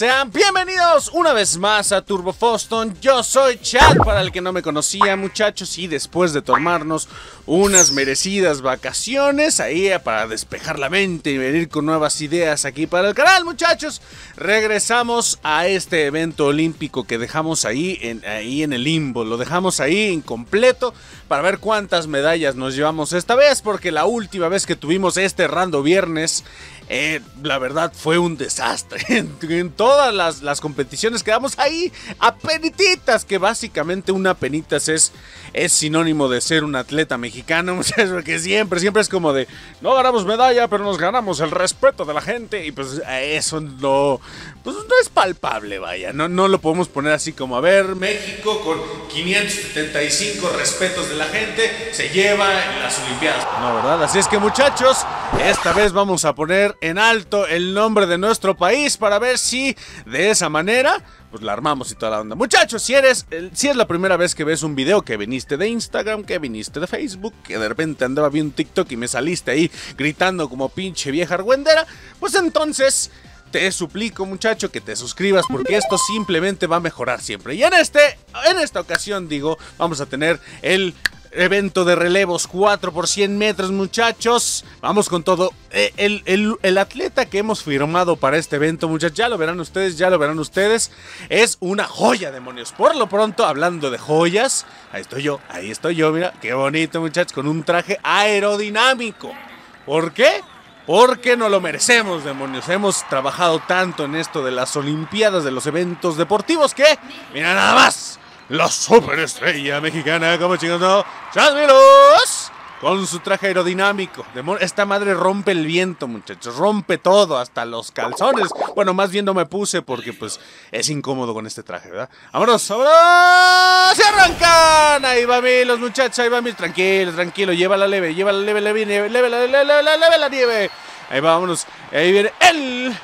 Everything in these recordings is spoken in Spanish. Sean bienvenidos una vez más a Turbo Fozton. Yo soy Chad, para el que no me conocía, muchachos. Y después de tomarnos unas merecidas vacaciones ahí para despejar la mente y venir con nuevas ideas aquí para el canal, muchachos, regresamos a este evento olímpico que dejamos ahí en el limbo. Lo dejamos ahí incompleto para ver cuántas medallas nos llevamos esta vez, porque la última vez que tuvimos este Rando Viernes, la verdad fue un desastre. En todas las competiciones quedamos ahí a penititas, que básicamente una penitas es sinónimo de ser un atleta mexicano, muchachos, porque siempre es como de no ganamos medalla, pero nos ganamos el respeto de la gente, y pues eso no, pues no es palpable, vaya, no lo podemos poner así como, a ver, México con 575 respetos de la gente se lleva en las Olimpiadas, no, ¿verdad? Así es que, muchachos, esta vez vamos a poner en alto el nombre de nuestro país para ver si de esa manera pues la armamos y toda la onda. Muchachos, si es la primera vez que ves un video, que viniste de Instagram, que viniste de Facebook, que de repente andaba viendo un TikTok y me saliste ahí gritando como pinche vieja argüendera, pues entonces te suplico, muchacho, que te suscribas, porque esto simplemente va a mejorar siempre. Y en esta ocasión, digo, vamos a tener el evento de relevos 4 por 100 metros, muchachos. Vamos con todo. El atleta que hemos firmado para este evento, muchachos, ya lo verán ustedes, es una joya, demonios. Por lo pronto, hablando de joyas, ahí estoy yo, mira, qué bonito, muchachos, con un traje aerodinámico. ¿Por qué? Porque no lo merecemos, demonios. Hemos trabajado tanto en esto de las Olimpiadas, de los eventos deportivos, que mira nada más, la superestrella mexicana, como chicos, no, Chad Milos, con su traje aerodinámico. Esta madre rompe el viento, muchachos, rompe todo, hasta los calzones. Bueno, más bien no me puse porque pues es incómodo con este traje, ¿verdad? ¡Vámonos, vámonos! ¡Se arrancan! Ahí va Milos, muchachos, ahí va Milos. Tranquilo, tranquilo, lleva la nieve. Ahí va, vámonos, ahí viene él.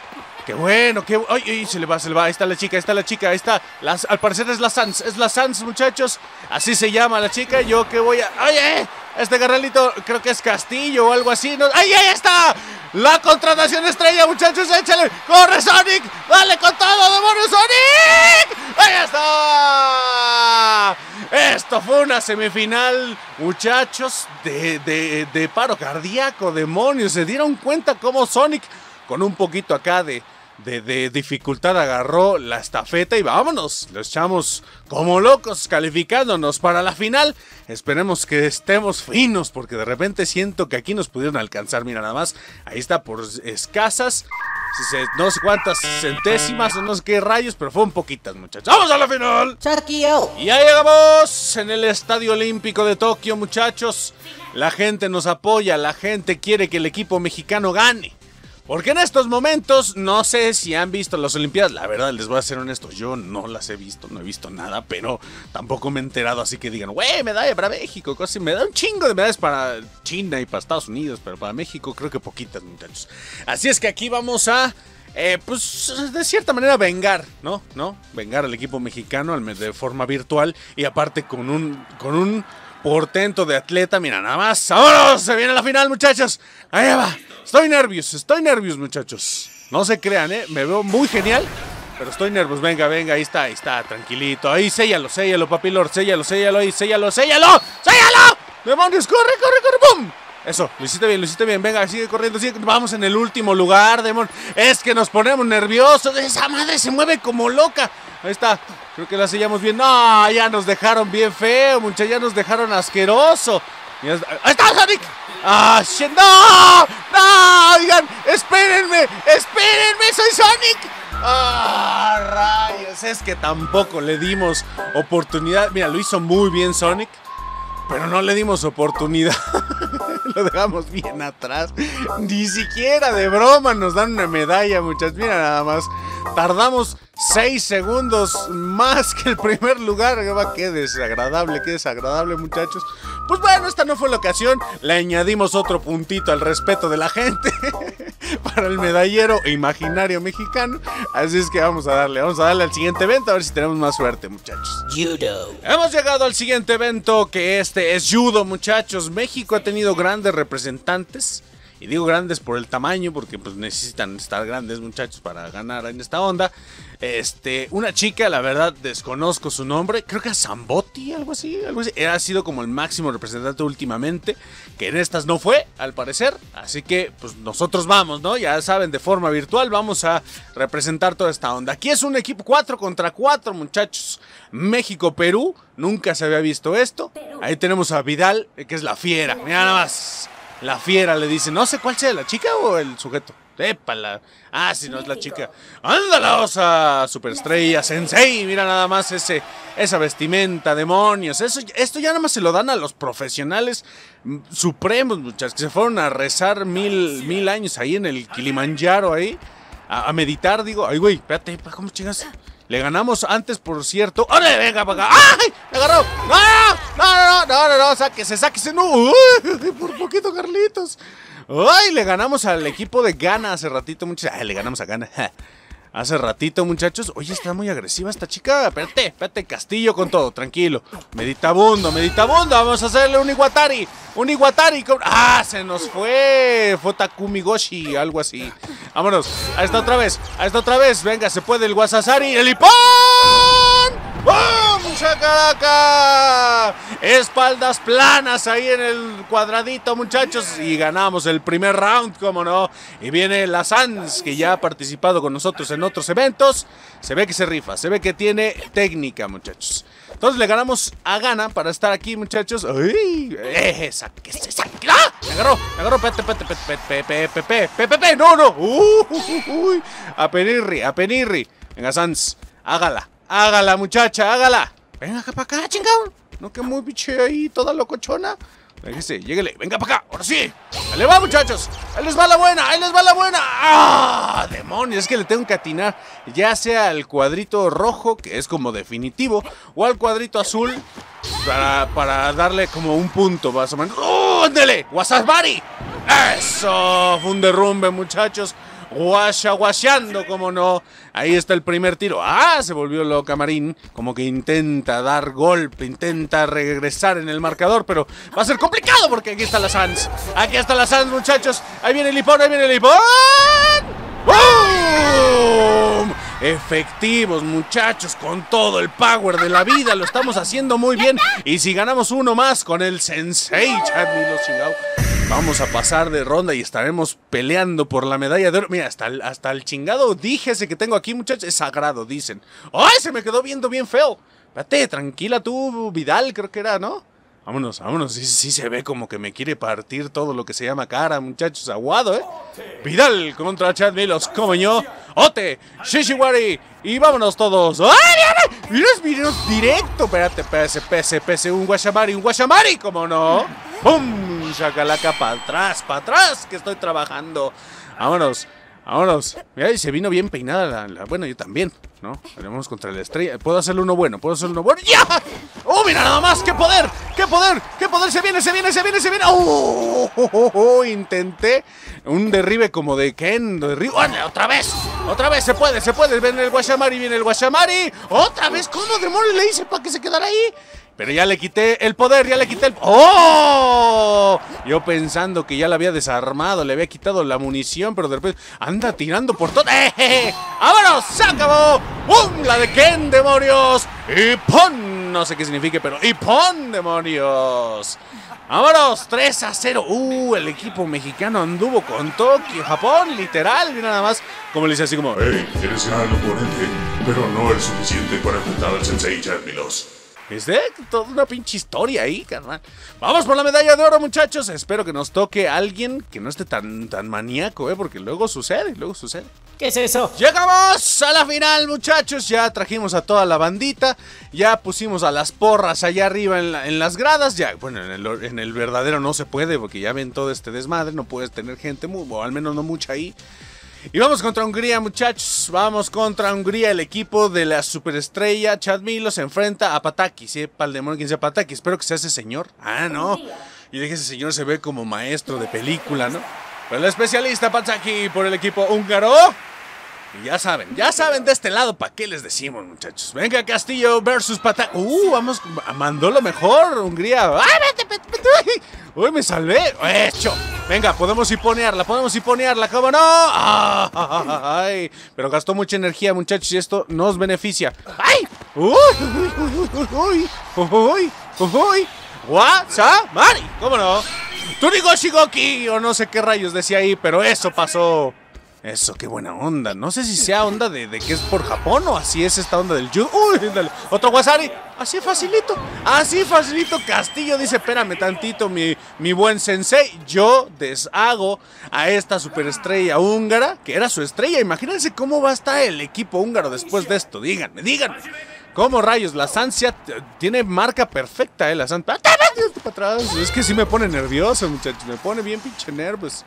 ¡Qué bueno! ¡Qué bueno! ¡Ay, se le va! Ahí está la chica, ahí está. Al parecer es la Sans, muchachos. Así se llama la chica. Yo que voy a... ¡Oye! Este garralito creo que es Castillo o algo así. No... ¡Ay, ahí está! ¡La contratación estrella, muchachos! ¡Échale! ¡Corre, Sonic! ¡Dale con todo, demonio, Sonic! ¡Ahí está! Esto fue una semifinal, muchachos, de paro cardíaco, demonios. ¿Se dieron cuenta cómo Sonic, con un poquito acá de dificultad, agarró la estafeta? Y vámonos, lo echamos como locos, calificándonos para la final. Esperemos que estemos finos, porque de repente siento que aquí nos pudieron alcanzar. Mira nada más, ahí está, por escasas, no sé cuántas centésimas o no sé qué rayos, pero fueron poquitas, muchachos. ¡Vamos a la final! ¡Tokio! Ya llegamos en el Estadio Olímpico de Tokio, muchachos. La gente nos apoya, la gente quiere que el equipo mexicano gane, porque en estos momentos, no sé si han visto las Olimpiadas, la verdad, les voy a ser honesto, yo no las he visto, no he visto nada, pero tampoco me he enterado, así que digan, güey, medalla para México, cosas, me da un chingo de medallas para China y para Estados Unidos, pero para México creo que poquitas, muchachos. Así es que aquí vamos a, pues, de cierta manera vengar, ¿no? Vengar al equipo mexicano de forma virtual, y aparte con un portento de atleta. Mira nada más, ¡vámonos! Se viene la final, muchachos. Ahí va. Estoy nervioso, muchachos. No se crean, me veo muy genial, pero estoy nervioso. Venga, ahí está, tranquilito. Ahí, séllalo, papi Lord, séllalo. Demonios, corre, ¡bum! Eso, lo hiciste bien, venga, sigue corriendo. Vamos en el último lugar, demonios. Es que nos ponemos nerviosos, esa madre se mueve como loca. Ahí está, creo que la sellamos bien. No, ya nos dejaron bien feo, muchachos, ya nos dejaron asqueroso. Ahí está Sonic. ¡Ah, shit! ¡No! Oigan, espérenme, soy Sonic. ¡Ah, rayos! Es que tampoco le dimos oportunidad. Mira, lo hizo muy bien Sonic, pero no le dimos oportunidad. Lo dejamos bien atrás. Ni siquiera de broma nos dan una medalla, muchachos. Mira nada más, tardamos 6 segundos más que el primer lugar. Qué desagradable, muchachos. Pues bueno, esta no fue la ocasión. Le añadimos otro puntito al respeto de la gente para el medallero imaginario mexicano. Así es que vamos a darle al siguiente evento, a ver si tenemos más suerte, muchachos. Judo. Hemos llegado al siguiente evento, que este es judo, muchachos. México ha tenido grandes representantes Y digo grandes por el tamaño, porque pues necesitan estar grandes, muchachos, para ganar en esta onda. Una chica, la verdad, desconozco su nombre. Creo que a Zambotti, algo así. Ha sido como el máximo representante últimamente, que en estas no fue, al parecer. Así que, pues nosotros vamos, ¿no? Ya saben, de forma virtual vamos a representar toda esta onda. Aquí es un equipo 4 contra 4, muchachos. México-Perú, nunca se había visto esto. Ahí tenemos a Vidal, que es la fiera. Mira nada más. La fiera, le dice. No sé cuál sea, la chica o el sujeto. Épala. Ah, si no es la chica. ¡Ándala, osa! Superestrella, sensei. Mira nada más esa vestimenta, demonios. Esto ya nada más se lo dan a los profesionales supremos, muchachos, que se fueron a rezar mil años ahí en el Kilimanjaro, ahí. A meditar, digo. Ay, güey, espérate, ¿cómo chingas? Le ganamos antes, por cierto. ¡Órale, venga para acá! ¡Ay! ¡Me agarró! ¡No! ¡Sáquese! ¡No! ¡Uy! Por poquito, Carlitos. ¡Ay! Le ganamos al equipo de Ghana hace ratito, muchachos. ¡Ay! Le ganamos a Ghana. Hace ratito, muchachos. Oye, está muy agresiva esta chica. Espérate, Castillo con todo. Tranquilo. Meditabundo. Vamos a hacerle un iguatari. ¡Ah! Se nos fue. Fotakumigoshi. Algo así. Vámonos. Ahí está otra vez. Venga, se puede el Wasasari. ¡El Ipón! ¡Bum! ¡Shakaraka! Espaldas planas ahí en el cuadradito, muchachos. Y ganamos el primer round, como no. Y viene la Sans, que ya ha participado con nosotros en otros eventos. Se ve que se rifa, se ve que tiene técnica, muchachos. Entonces le ganamos a Ghana para estar aquí, muchachos. ¡Uy! ¡Sáquese! ¡Ah! Me agarró. Pepe. No. Uy. A Penirri. Venga, Sans. Hágala, muchacha, hágala. Venga acá para acá, chingado. No que muy biche ahí, toda locochona. Fíjese, lléguele, venga para acá, ahora sí. Ahí le va, muchachos, ahí les va la buena. ¡Ah, demonios! Es que le tengo que atinar, ya sea al cuadrito rojo, que es como definitivo, o al cuadrito azul, para darle como un punto, más o menos. ¡Oh, ándele! ¡Wasasbari! ¡Eso! Fue un derrumbe, muchachos. Guashaguasheando, como no. Ahí está el primer tiro. ¡Ah! Se volvió loca Marín. Como que intenta dar golpe, intenta regresar en el marcador, pero va a ser complicado porque aquí está la Sans. Muchachos. Ahí viene el Lipón. ¡Boom! Efectivos, muchachos, con todo el power de la vida. Lo estamos haciendo muy bien. Y si ganamos uno más con el sensei Chad Milos, vamos a pasar de ronda y estaremos peleando por la medalla de oro. Mira, hasta el chingado díjese que tengo aquí, muchachos, es sagrado, dicen. ¡Ay, se me quedó viendo bien feo! Espérate, tranquila tú, Vidal, creo que era, ¿no? Vámonos, sí se ve como que me quiere partir todo lo que se llama cara, muchachos, aguado, ¿eh? Vidal contra Chad Milos, como yo. Ote, Shishiwari, y vámonos todos. ¡Ay, miros directo! Espérate, pese, un guachamari, como no. ¡Pum! Chacalaca, para atrás, que estoy trabajando. Vámonos. Mira, y se vino bien peinada la... Bueno, yo también, ¿no? Veremos contra la estrella. Puedo hacerle uno bueno. ¡Ya! ¡Oh, mira nada más! ¡Qué poder! ¡Se viene! ¡Oh! Intenté un derribe como de Ken. ¡Otra vez! ¡Se puede! ¡Viene el Guachamari! ¡Otra vez! ¿Cómo demonios le hice para que se quedara ahí? Pero ya le quité el poder. ¡Oh! Yo pensando que ya la había desarmado, le había quitado la munición, pero de repente anda tirando por todo. ¡Eh! ¡Vámonos! ¡Se acabó! ¡Bum! ¡La de Ken, demonios! ¡Y pon! No sé qué significa, pero ¡y pon, demonios! ¡Vámonos! 3-0. El equipo mexicano anduvo con Tokio, Japón, literal. Mira nada más como le dice así como: ¡Hey! Eres gran oponente, pero no el suficiente para enfrentar al sensei Chad Milos. Es de toda una pinche historia ahí, carnal. Vamos por la medalla de oro, muchachos. Espero que nos toque alguien que no esté tan maníaco, porque luego sucede. ¿Qué es eso? Llegamos a la final, muchachos. Ya trajimos a toda la bandita. Ya pusimos a las porras allá arriba en las gradas. Ya, bueno, en el verdadero no se puede, porque ya ven todo este desmadre. No puedes tener gente, o al menos no mucha ahí. Y vamos contra Hungría, muchachos. El equipo de la superestrella Chad Milos se enfrenta a Pataki. Sí, pal demonio, quien sea Pataki. Espero que sea ese señor. Ah, no. Y de que ese señor se ve como maestro de película, ¿no? Pero el especialista Pataki por el equipo húngaro. Y ya saben de este lado para qué les decimos, muchachos. Venga, Castillo versus Pataki. Vamos, mandó lo mejor, Hungría. ¡Ah, vete! ¡Uy, me salvé! ¡Hecho! Venga, podemos hiponearla, ¿cómo no? ¡Ay! Pero gastó mucha energía, muchachos, y esto nos beneficia. ¡Ay! ¡Uy! ¡What's up, Mari! ¿Cómo no? ¡Turigoshigoki! O no sé qué rayos decía ahí, pero eso pasó. Eso, qué buena onda. No sé si sea onda de que es por Japón o así es esta onda del judo. ¡Uy! Dale. Otro wasari. Así facilito. Castillo dice, espérame tantito, mi buen sensei. Yo deshago a esta superestrella húngara, que era su estrella. Imagínense cómo va a estar el equipo húngaro después de esto. Díganme. ¿Cómo rayos? La Sans tiene marca perfecta, la Sans. Es que sí me pone nervioso, muchachos. Me pone bien pinche nervioso.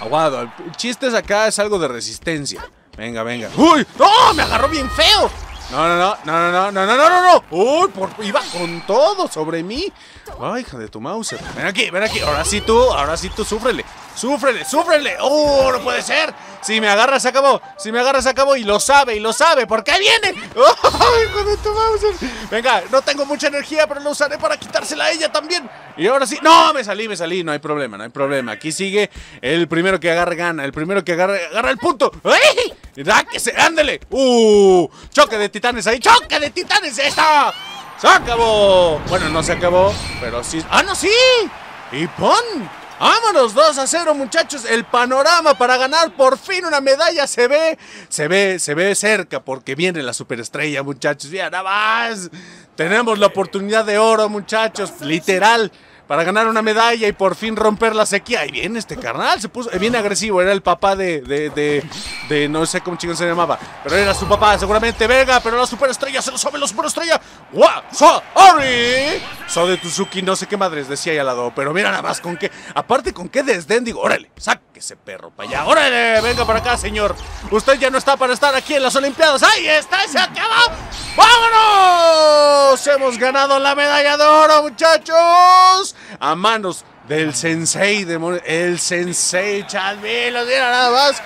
Aguado, chistes acá es algo de resistencia. Venga. ¡Uy! ¡No! ¡Me agarró bien feo! No. ¡Uy! Iba con todo sobre mí. ¡Ay, hija de tu mouse! Ven aquí. Ahora sí tú, ¡Súfrele! ¡Oh, no puede ser! Si me agarras, acabó. Y lo sabe. ¿Por qué viene? ¡Oh, hijo de tu mouse! Venga, no tengo mucha energía, pero lo usaré para quitársela a ella también. Y ahora sí. ¡No! Me salí. No hay problema. Aquí sigue el primero que agarre gana. El primero que agarra el punto. ¡Ay! ¡Ándele! ¡Choque de titanes! ¡Esta! ¡Se acabó! Bueno, no se acabó, pero sí. ¡Ah, no, sí! ¡Y pon! ¡Vámonos! 2-0, muchachos. El panorama para ganar por fin una medalla se ve cerca, porque viene la superestrella, muchachos. ¡Ya nada más! Tenemos la oportunidad de oro, muchachos, literal, para ganar una medalla y por fin romper la sequía. Ahí viene este carnal, se puso bien agresivo. Era el papá de no sé cómo chingón se llamaba, pero era su papá seguramente. Venga, pero la superestrella se lo sabe, la superestrella. ¡Wa! ¡So! ¡Ori! So de Tuzuki, no sé qué madres decía ahí al lado, pero mira nada más con qué, aparte con qué desdén. Digo, órale, sáquese perro para allá, órale, venga para acá, señor. Usted ya no está para estar aquí en las Olimpiadas. ¡Ahí está! ¡Se acabó! ¡Vámonos! Hemos ganado la medalla de oro, muchachos, a manos del sensei, el sensei Chad. Milos, mira nada más.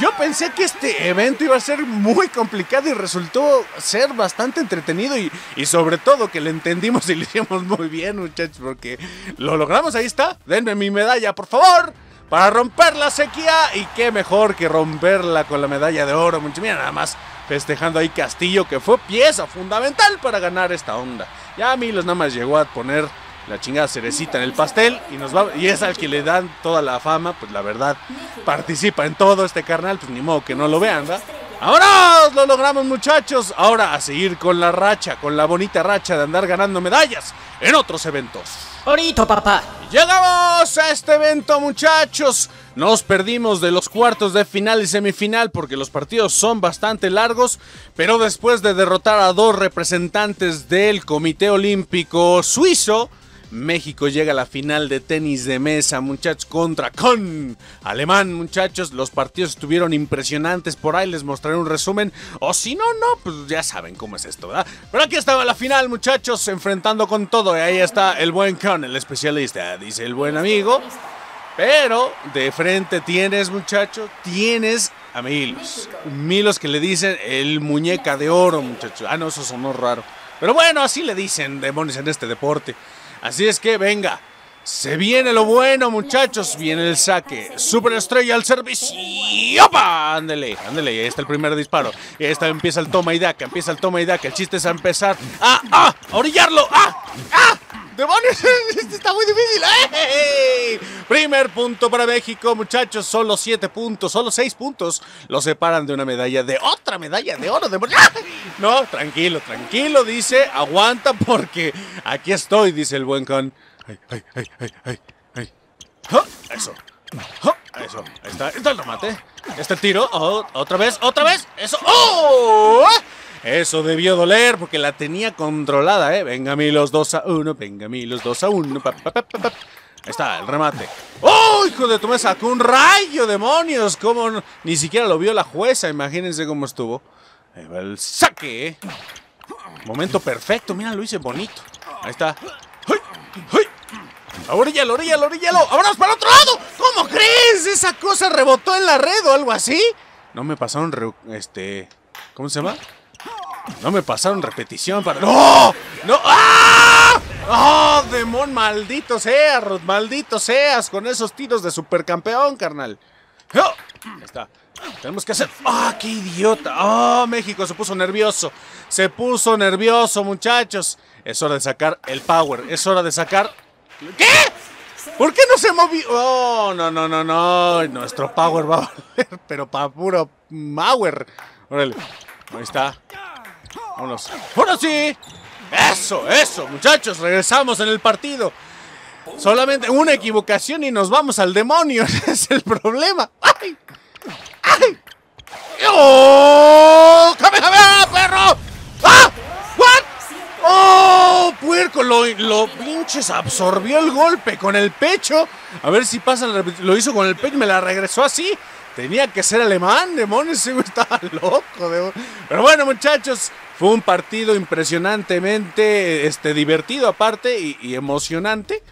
Yo pensé que este evento iba a ser muy complicado y resultó ser bastante entretenido y sobre todo que le entendimos y le hicimos muy bien, muchachos, porque lo logramos. Ahí está, denme mi medalla, por favor, para romper la sequía, y qué mejor que romperla con la medalla de oro, muchachos. Mira nada más, festejando ahí Castillo, que fue pieza fundamental para ganar esta onda. Ya Milos nada más llegó a poner la chingada cerecita en el pastel y nos va, y es al que le dan toda la fama. Pues la verdad, participa en todo este carnal, pues ni modo que no lo vean, ¿verdad? ¡Ahora lo logramos, muchachos! Ahora a seguir con la racha, con la bonita racha de andar ganando medallas en otros eventos. ¡Ahorita, papá! Llegamos a este evento, muchachos. Nos perdimos de los cuartos de final y semifinal porque los partidos son bastante largos, pero después de derrotar a dos representantes del Comité Olímpico Suizo, México llega a la final de tenis de mesa, muchachos, contra Khan, alemán, muchachos. Los partidos estuvieron impresionantes, por ahí les mostraré un resumen, o si no, pues ya saben cómo es esto, ¿verdad? Pero aquí estaba la final, muchachos, enfrentando con todo, y ahí está el buen Khan, el especialista, dice el buen amigo, pero de frente tienes, muchachos, a Milos, que le dicen el muñeca de oro, muchachos. Ah, no, eso sonó raro, pero bueno, así le dicen, demonios, en este deporte. Así es que venga, se viene lo bueno, muchachos. Viene el saque, superestrella al servicio. ¡Opa! Ándele, ahí está el primer disparo. Y ahí está, empieza el toma y daca. El chiste es a empezar a orillarlo. ¡Demonios! Está muy difícil. ¡Ey! Primer punto para México, muchachos. Solo 7 puntos, solo 6 puntos lo separan de una medalla, de otra medalla de oro. No, tranquilo, dice. Aguanta porque aquí estoy, dice el buen Khan. ¡Ay! Eso. Eso. Ahí está. Está el remate. Está el tiro. Otra vez. Eso. ¡Oh! Eso debió doler porque la tenía controlada, ¿eh? Venga, Milos 2-1. Ahí está, el remate. ¡Oh, hijo de tu! Me sacó un rayo, demonios. ¿Cómo no? Ni siquiera lo vio la jueza, imagínense cómo estuvo. Ahí va el saque, ¿eh? Momento perfecto, mira, lo hice bonito. Ahí está. ¡Ay! ¡Oríllalo! ¡Vámonos para el otro lado! ¿Cómo crees? Esa cosa rebotó en la red o algo así. No me pasaron... ¿Cómo se llama? No me pasaron repetición para... ¡No! ¡No! ¡Ah! ¡Oh, demon! ¡Maldito seas, Rod! ¡Maldito seas! Con esos tiros de supercampeón, carnal. ¡Oh! Ahí está. Tenemos que hacer... ¡Ah, qué idiota! ¡Oh, México se puso nervioso! Se puso nervioso, muchachos. Es hora de sacar el power. Es hora de sacar... ¿Qué? ¿Por qué no se movió? ¡Oh, no, no, no, no! Nuestro power va a valer, pero para puro power. Órale. Ahí está. Vámonos. ¡Ahora sí! ¡Eso, eso! Muchachos, regresamos en el partido. Solamente una equivocación y nos vamos al demonio. Ese es el problema. ¡Ay! ¡Ay! ¡Oh! ¡Came, came, perro! ¡Ah! ¿What? ¡Oh, puerco! Lo pinches absorbió el golpe con el pecho. A ver si pasa. Lo hizo con el pecho y me la regresó así. Tenía que ser alemán, demonios, estaba loco. Pero bueno, muchachos, fue un partido impresionantemente divertido aparte y emocionante.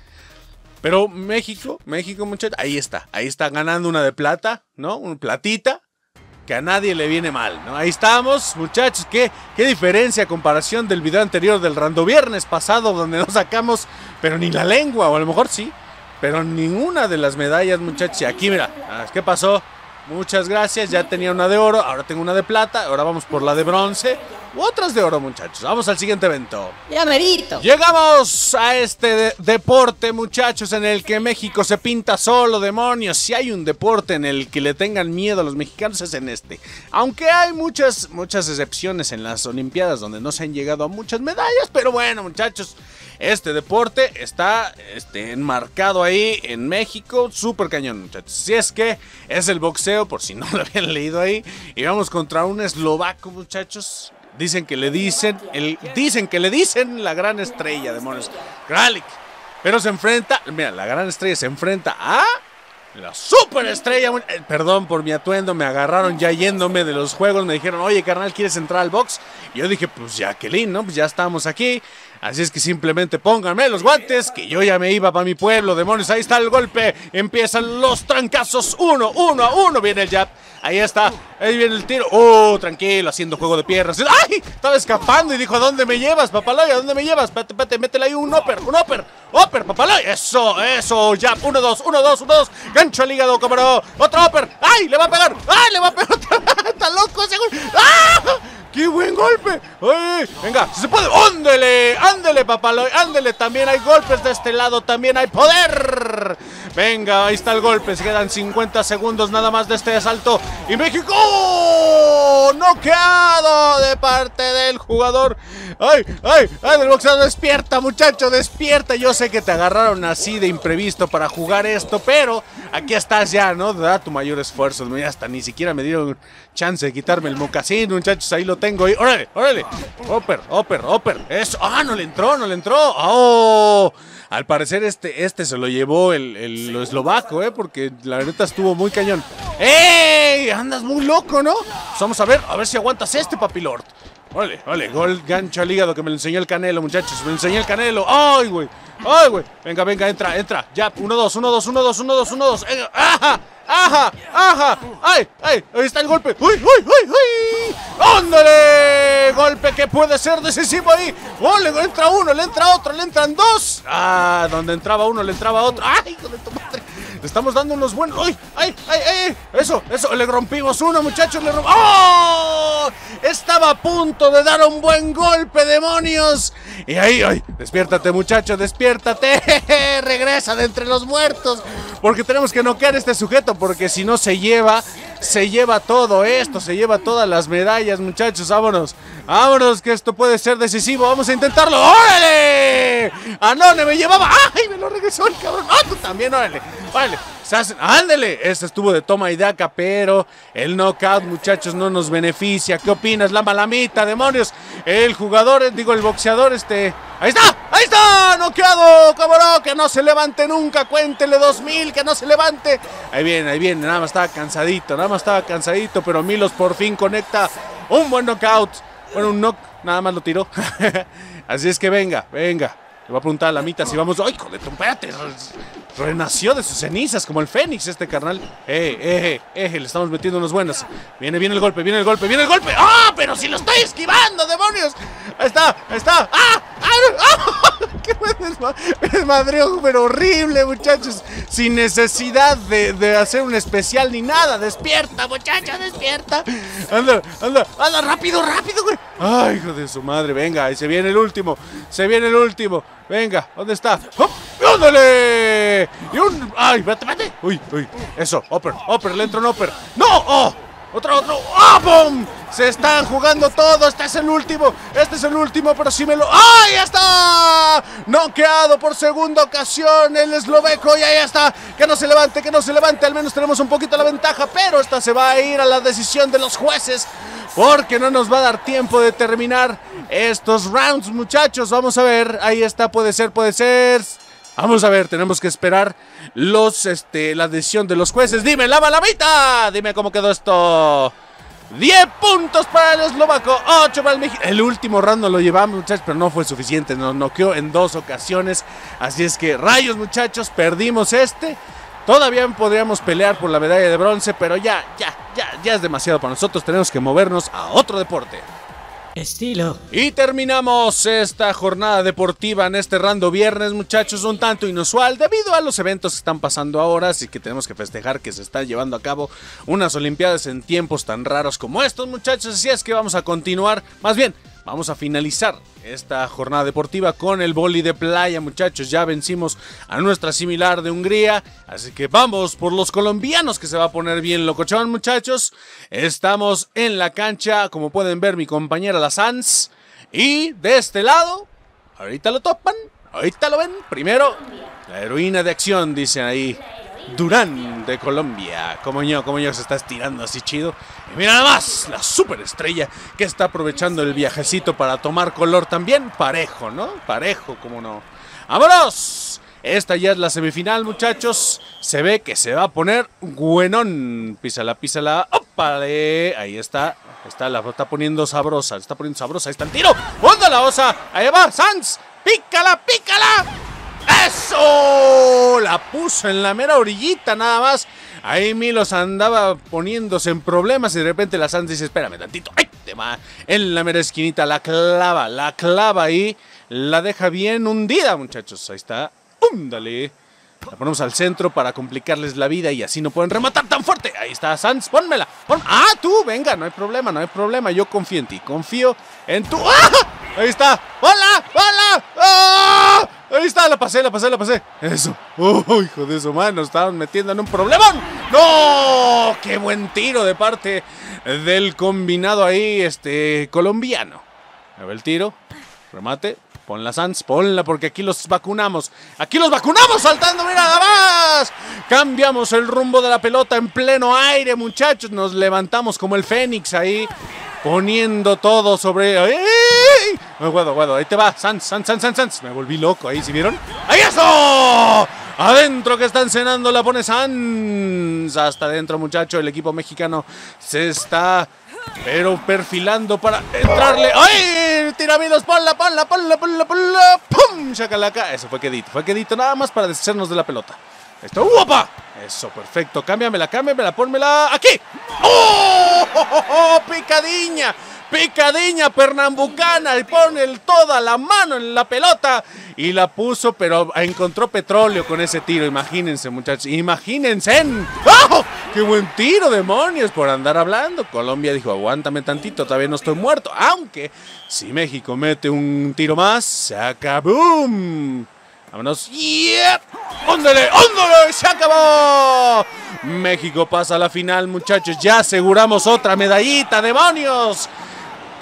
Pero México, muchachos, ahí está ganando una de plata, ¿no? Un platita que a nadie le viene mal, ¿no? Ahí estamos, muchachos, qué diferencia a comparación del video anterior del Rando Viernes pasado, donde no sacamos, pero ni la lengua, o a lo mejor sí, pero ninguna de las medallas, muchachos. Y aquí, mira, ¿qué pasó? Muchas gracias, ya tenía una de oro, ahora tengo una de plata, ahora vamos por la de bronce, u otras de oro, muchachos. Vamos al siguiente evento. Ya merito. Llegamos a este deporte, muchachos, en el que México se pinta solo, demonios. Si hay un deporte en el que le tengan miedo a los mexicanos es en este. Aunque hay muchas excepciones en las Olimpiadas donde no se han llegado a muchas medallas, pero bueno, muchachos, este deporte está enmarcado ahí en México, súper cañón, muchachos. Si es que es el boxeo, por si no lo habían leído ahí. Y vamos contra un eslovaco, muchachos. Dicen que le dicen la gran estrella, demonios, Kralik. Pero se enfrenta, mira, la gran estrella se enfrenta a la superestrella. Perdón por mi atuendo, me agarraron ya yéndome de los juegos. Me dijeron, oye, carnal, ¿quieres entrar al box? Y yo dije, pues Jacqueline, ¿no? Pues ya estamos aquí. Así es que simplemente pónganme los guantes, que yo ya me iba para mi pueblo, demonios. Ahí está el golpe, empiezan los trancazos, uno a uno, viene el jab, ahí está, ahí viene el tiro, oh, tranquilo, haciendo juego de piernas. ¡Ay! Estaba escapando y dijo, ¿dónde me llevas, papaloya? ¿Dónde me llevas? Pate, métele ahí un upper, papaloya, eso, jab, uno, dos, gancho al hígado, camarón, otro upper, ¡ay! Le va a pegar, está loco, seguro, ¡ah! ¡Qué buen golpe! ¡Ay! ¡Venga! ¡Se puede! ¡Ándele! ¡Ándele, papaloy! ¡Ándele! También hay golpes de este lado. También hay poder. Venga, ahí está el golpe. Se quedan 50 segundos nada más de este asalto. ¡Y México! ¡Oh! ¡Noqueado de parte del jugador! ¡Ay! ¡Ay! ¡Ay! ¡Del boxeador! ¡Despierta, muchacho! ¡Despierta! Yo sé que te agarraron así de imprevisto para jugar esto, pero aquí estás ya, ¿no? Da tu mayor esfuerzo. Mira, hasta ni siquiera me dieron chance de quitarme el mocasín, muchachos. Ahí lo tengo ahí. ¡Órale! ¡Upper! ¡Eso! ¡Ah! No le entró. ¡Oh! Al parecer este se lo llevó el eslovaco, porque la neta estuvo muy cañón. ¡Ey! Andas muy loco, ¿no? Pues vamos a ver si aguantas papilord. Órale, gol, gancho al hígado que me lo enseñó el Canelo, muchachos. Me lo enseñó el Canelo. ¡Ay, güey! Venga, entra. Ya, 1-2. ¡Ajá! ¡Ay! Ahí está el golpe. ¡Uy! ¡Ándale! Golpe que puede ser decisivo ahí. ¡Oh! Le entra uno, le entra otro, le entran dos. ¡Ah! Donde entraba uno, le entraba otro. ¡Ay, hijo de tu madre! Le estamos dando unos buenos. ¡Ay! Eso, le rompimos uno, muchachos. ¡Oh! Estaba a punto de dar un buen golpe, demonios. Y ahí, despiértate, muchacho, despiértate. Regresa de entre los muertos, porque tenemos que noquear a este sujeto, porque si no se lleva todo esto, se lleva todas las medallas, muchachos. Vámonos, que esto puede ser decisivo. Vamos a intentarlo. ¡Órale! Anone me llevaba. ¡Ay! Me lo regresó el cabrón. ¡Ah, tú también! ¡Órale! ¡Ándale! Este estuvo de toma y daca, pero el knockout, muchachos, no nos beneficia. ¿Qué opinas, la malamita, demonios? El boxeador, ¡Ahí está! ¡Noqueado, cabrón! ¡Que no se levante nunca! ¡Cuéntele 2000! ¡Que no se levante! Ahí viene. Nada más estaba cansadito, pero Milos por fin conecta un buen knockout. Bueno, un knock, nada más lo tiró. Así es que venga. Le voy a preguntar a la mitad si vamos... ¡Ay, joder, espérate! Renació de sus cenizas como el Fénix este carnal. Le estamos metiendo unos buenos. Viene el golpe. ¡Ah! ¡Oh, pero si lo estoy esquivando, demonios! Ahí está. ¡Ah! ¡Ah! ¡Oh! ¡Qué desmadreo, pero horrible, muchachos! Sin necesidad de hacer un especial ni nada. ¡Despierta, muchacha, despierta! ¡Anda, rápido, güey! ¡Ay, hijo de su madre! Venga, ahí se viene el último. Venga, ¿dónde está? ¡Hop! ¡Ándale! ¡Y un! ¡Ay, vete! ¡Uy! Eso, Upper, le entra un Upper. ¡No! ¡Oh! ¡Otro! ¡Ah, boom! Se están jugando todo. Este es el último, pero sí me lo... ¡Ah, ya está! Noqueado por segunda ocasión el esloveco. Y ahí está. Que no se levante. Al menos tenemos un poquito la ventaja. Pero esta se va a ir a la decisión de los jueces, porque no nos va a dar tiempo de terminar estos rounds, muchachos. Vamos a ver. Ahí está. Puede ser. Vamos a ver, tenemos que esperar la decisión de los jueces. ¡Dime, la malamita! Dime cómo quedó esto. 10 puntos para el eslovaco, 8 para el mexicano. El último round no lo llevamos, muchachos, pero no fue suficiente. Nos noqueó en 2 ocasiones. Así es que, rayos, muchachos, perdimos este. Todavía podríamos pelear por la medalla de bronce, pero ya es demasiado para nosotros. Tenemos que movernos a otro deporte. Estilo. Y terminamos esta jornada deportiva en este Rando Viernes, muchachos, un tanto inusual debido a los eventos que están pasando ahora, así que tenemos que festejar que se están llevando a cabo unas olimpiadas en tiempos tan raros como estos, muchachos, así es que vamos a continuar, más bien, vamos a finalizar esta jornada deportiva con el vóley de playa, muchachos. Ya vencimos a nuestra similar de Hungría, así que vamos por los colombianos, que se va a poner bien locochón, muchachos. Estamos en la cancha, como pueden ver, mi compañera la Sans. Y de este lado, ahorita lo topan, ahorita lo ven. Primero, la heroína de acción, dicen ahí, Durán de Colombia. Como yo se está estirando así chido. Y mira nada más, la superestrella que está aprovechando el viajecito para tomar color también. Parejo, ¿no? Parejo, como no. ¡Vámonos! Esta ya es la semifinal, muchachos. Se ve que se va a poner buenón. Písala. ¡Opale! Ahí está. Está poniendo sabrosa. Ahí está el tiro. ¡Onda la osa! Ahí va, Sans. ¡Pícala! ¡Eso! La puso en la mera orillita nada más. Ahí Milos andaba poniéndose en problemas y de repente la Sans dice, espérame tantito. ¡Ay, te va! En la mera esquinita la clava ahí. La deja bien hundida, muchachos. Ahí está. ¡Dale! La ponemos al centro para complicarles la vida y así no pueden rematar tan fuerte. Ahí está Sans, pónmela. ¡Ah, tú! Venga, no hay problema. Yo confío en ti, confío en tu... ¡Ah! Ahí está. ¡Hola! ¡Ah! Ahí está, la pasé. Eso. ¡Oh, hijo de su mano! Estaban metiendo en un problemón. ¡No! ¡Qué buen tiro de parte del combinado ahí, colombiano! A ver el tiro. Remate. Ponla, Sans, ponla, porque aquí los vacunamos. Saltando, mira nada más. Cambiamos el rumbo de la pelota en pleno aire, muchachos. Nos levantamos como el Fénix ahí, poniendo todo sobre... ¡Ay! Guado, ahí te va. Sans. Me volví loco ahí, ¿sí vieron? ¡Ahí eso! Adentro que están cenando, la pone Sans. Hasta adentro, muchacho. El equipo mexicano se está... pero perfilando para entrarle. ¡Ay! Tiramilos, ponla. ¡Pum! Chacalaca. Eso fue quedito nada más para deshacernos de la pelota. Esto, ¡guapa! Eso, perfecto. Cámbiamela, pónmela aquí. ¡Oh! Picadiña pernambucana, y pone toda la mano en la pelota y la puso, pero encontró petróleo con ese tiro. Imagínense, muchachos, imagínense. ¡Oh! ¡Qué buen tiro, demonios! Por andar hablando, Colombia dijo, aguántame tantito, todavía no estoy muerto. Aunque, si México mete un tiro más, saca boom. Vámonos. ¡Yep! ¡Óndale! ¡Se acabó! México pasa a la final, muchachos. Ya aseguramos otra medallita, demonios.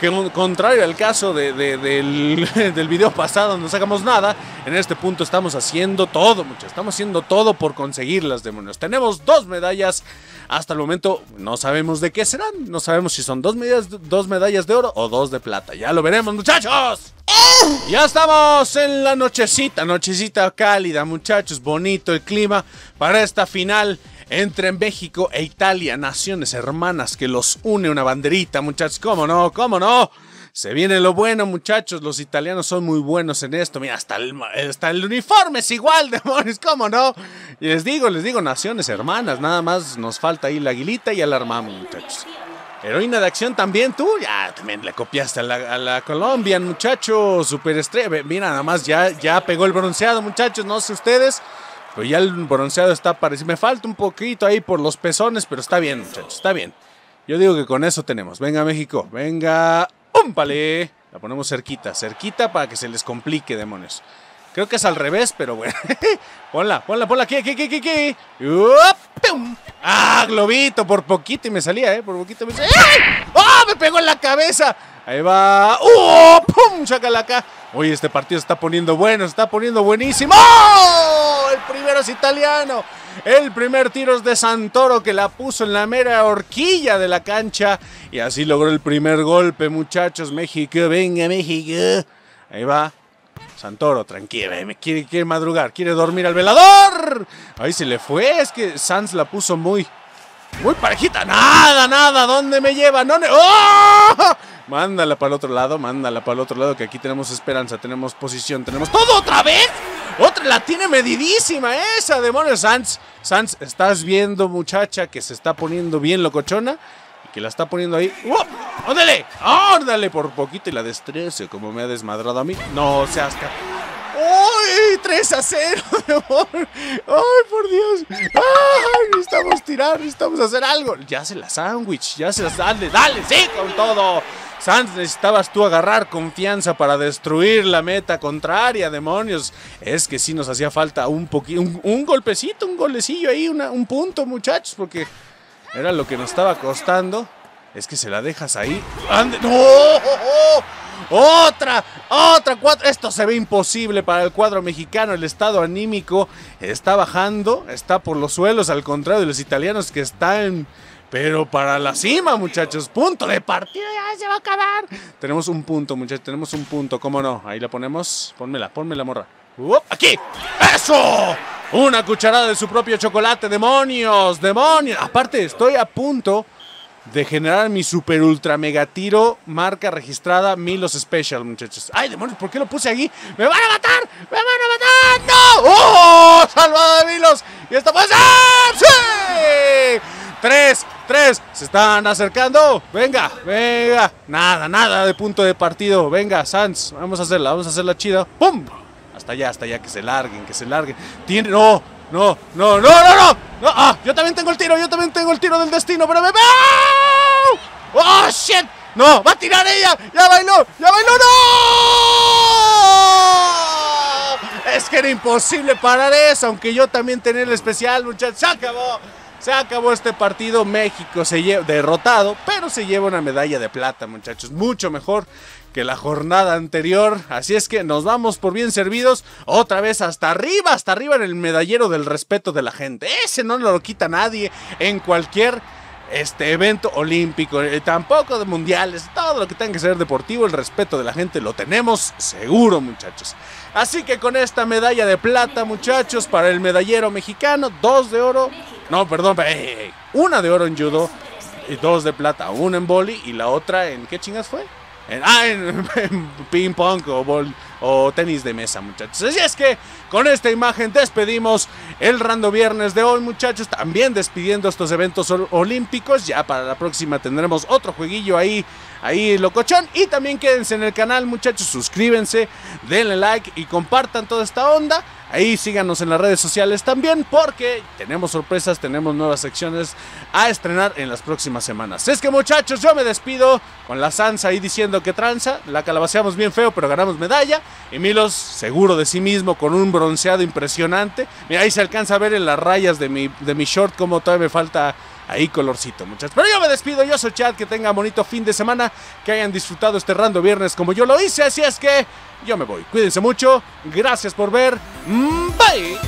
Que contrario al caso del video pasado, no sacamos nada. En este punto estamos haciendo todo, muchachos. Estamos haciendo todo por conseguirlas, demonios. Tenemos 2 medallas. Hasta el momento no sabemos de qué serán. No sabemos si son 2 medallas de oro o 2 de plata. Ya lo veremos, muchachos. Ya estamos en la nochecita cálida, muchachos. Bonito el clima para esta final entre México e Italia, naciones hermanas que los une una banderita, muchachos. ¿Cómo no? Se viene lo bueno, muchachos. Los italianos son muy buenos en esto. Mira, hasta el uniforme es igual, demonios, ¿cómo no? Y les digo, naciones hermanas. Nada más nos falta ahí la aguilita y alarmamos, muchachos. Heroína de acción también, tú. Ya, también le copiaste a la Colombian, muchachos. Superestrella. Mira, nada más ya pegó el bronceado, muchachos. No sé ustedes, pero ya el bronceado está parecido. Me falta un poquito ahí por los pezones, pero está bien, muchachos, está bien. Yo digo que con eso tenemos. Venga, México, venga. ¡Úmpale! La ponemos cerquita para que se les complique, demonios. Creo que es al revés, pero bueno. Ponla, aquí. ¡Ah, globito! Por poquito y me salía, ¿eh? Por poquito me salía. ¡Ah! ¡Oh, me pegó en la cabeza! Ahí va. ¡Oh! ¡Pum! Sácala acá. Oye, este partido se está poniendo bueno, se está poniendo buenísimo. ¡Oh! El primero es italiano. El primer tiro es de Santoro, que la puso en la mera horquilla de la cancha. Y así logró el primer golpe, muchachos. México, venga, México. Ahí va. Santoro, tranquila, quiere madrugar, quiere dormir al velador. Ahí se le fue, es que Sans la puso muy parejita. Nada, ¿dónde me lleva? ¡Oh! Mándala para el otro lado, que aquí tenemos esperanza, tenemos posición, tenemos todo. ¿Otra vez? Otra, la tiene medidísima esa, demonios. Sans, estás viendo, muchacha, que se está poniendo bien locochona. Y que la está poniendo ahí. ¡Oh! ¡Órdale! Por poquito y la destreza, como me ha desmadrado a mí. No seas capaz. ¡Uy! 3-0, mi amor. ¡Ay, por Dios! ¡Ay! Necesitamos tirar, necesitamos hacer algo. Ya se la sándwich. ¡Dale! ¡Sí! ¡Con todo! Sans, necesitabas tú agarrar confianza para destruir la meta contraria, demonios. Es que sí nos hacía falta un poquito, un golpecito, un golecillo ahí, un punto, muchachos, porque era lo que nos estaba costando. Es que se la dejas ahí. ¡Ande! ¡No! ¡Oh! Otra cuatro. Esto se ve imposible para el cuadro mexicano. El estado anímico está bajando, está por los suelos, al contrario de los italianos, que están pero para la cima, muchachos. Punto de partido, ya se va a acabar. Tenemos un punto, muchachos, tenemos un punto, ¿cómo no? Ahí la ponemos, ponme la morra. ¡Aquí! ¡Eso! Una cucharada de su propio chocolate, demonios. Aparte, estoy a punto de generar mi super ultra mega tiro marca registrada Milos Special, muchachos. ¡Ay, demonios! ¿Por qué lo puse aquí? ¡Me van a matar! ¡No! ¡Oh! ¡Salvado de Milos! ¡Y esto puede ser! ¡Sí! ¡3! ¡Se están acercando! ¡Venga! Nada de punto de partido. Venga, Sans, vamos a hacerla chida. ¡Pum! Hasta allá, que se larguen. Tiene... ¡No! ¡Ah! Yo también tengo el tiro del destino, pero me... ¡Oh, shit! ¡No! ¡Va a tirar ella! ¡Ya bailó! ¡No! Es que era imposible parar eso, aunque yo también tenía el especial, muchachos. Se acabó este partido. México se lleva derrotado, pero se lleva una medalla de plata, muchachos. Mucho mejor que la jornada anterior. Así es que nos vamos por bien servidos. Otra vez hasta arriba en el medallero del respeto de la gente. Ese no lo quita nadie en cualquier evento olímpico, tampoco de mundiales, todo lo que tenga que ser deportivo, el respeto de la gente lo tenemos seguro, muchachos. Así que con esta medalla de plata, muchachos, para el medallero mexicano, 2 de oro, no, perdón, 1 de oro en judo y 2 de plata, 1 en vóley y la otra en, ¿qué chingas fue? En ping pong o tenis de mesa, muchachos. Así es que con esta imagen despedimos el Rando Viernes de hoy, muchachos. También despidiendo estos eventos olímpicos. Ya para la próxima tendremos otro jueguillo ahí locochón. Y también quédense en el canal, muchachos. Suscríbanse, denle like y compartan toda esta onda. Ahí síganos en las redes sociales también, porque tenemos sorpresas, tenemos nuevas secciones a estrenar en las próximas semanas. Es que, muchachos, yo me despido con la Sans ahí diciendo que tranza. La calabaceamos bien feo, pero ganamos medalla. Y Milos seguro de sí mismo, con un bronceado impresionante. Mira, ahí se alcanza a ver en las rayas de mi short como todavía me falta ahí colorcito, muchachos. Pero yo me despido, yo soy Chad, que tengan bonito fin de semana, que hayan disfrutado este Rando Viernes como yo lo hice. Así es que yo me voy, cuídense mucho, gracias por ver, bye.